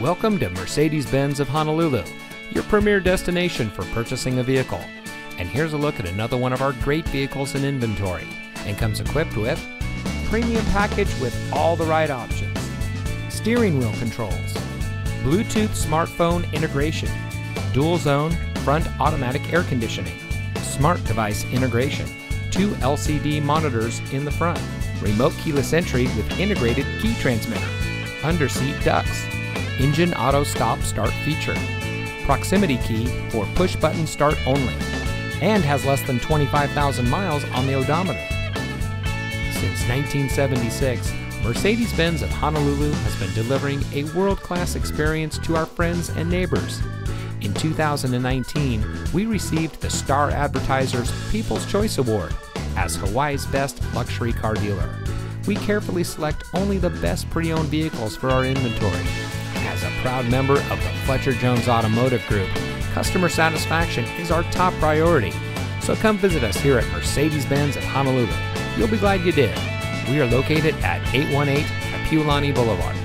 Welcome to Mercedes-Benz of Honolulu, your premier destination for purchasing a vehicle. And here's a look at another one of our great vehicles in inventory, and comes equipped with premium package with all the right options, steering wheel controls, Bluetooth smartphone integration, dual zone front automatic air conditioning, smart device integration, 2 LCD monitors in the front, remote keyless entry with integrated key transmitter, underseat ducts, engine auto stop start feature, proximity key for push button start only, and has less than 25,000 miles on the odometer. Since 1976, Mercedes-Benz of Honolulu has been delivering a world-class experience to our friends and neighbors. In 2019, we received the Star Advertiser's People's Choice Award as Hawaii's best luxury car dealer. We carefully select only the best pre-owned vehicles for our inventory. As a proud member of the Fletcher Jones Automotive Group, customer satisfaction is our top priority. So come visit us here at Mercedes-Benz of Honolulu. You'll be glad you did. We are located at 818 Kapiolani Boulevard.